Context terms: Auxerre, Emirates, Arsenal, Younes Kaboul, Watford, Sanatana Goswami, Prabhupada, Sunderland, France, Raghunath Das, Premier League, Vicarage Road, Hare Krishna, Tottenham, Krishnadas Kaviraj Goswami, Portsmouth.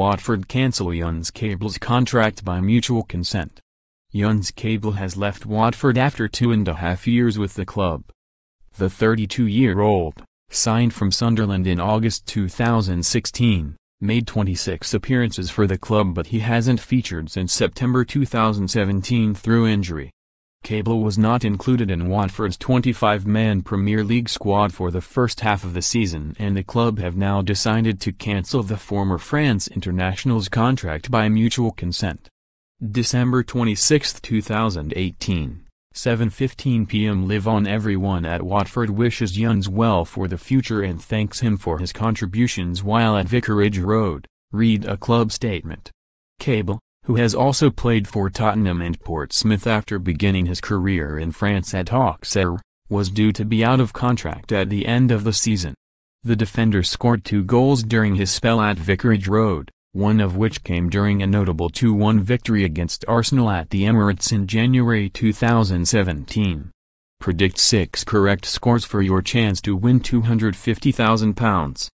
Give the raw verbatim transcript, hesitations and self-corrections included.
Watford cancel Younes Kaboul's contract by mutual consent. Younes Kaboul has left Watford after two and a half years with the club. The thirty-two-year-old, signed from Sunderland in August two thousand sixteen, made twenty-six appearances for the club, but he hasn't featured since September two thousand seventeen through injury. Kaboul was not included in Watford's twenty-five man Premier League squad for the first half of the season, and the club have now decided to cancel the former France international's contract by mutual consent. December twenty-sixth two thousand eighteen, seven fifteen p m Live on. Everyone at Watford wishes Younes well for the future and thanks him for his contributions while at Vicarage Road. Read a club statement. Kaboul, who has also played for Tottenham and Portsmouth after beginning his career in France at Auxerre, was due to be out of contract at the end of the season. The defender scored two goals during his spell at Vicarage Road, one of which came during a notable two one victory against Arsenal at the Emirates in January two thousand seventeen. Predict six correct scores for your chance to win two hundred fifty thousand pounds.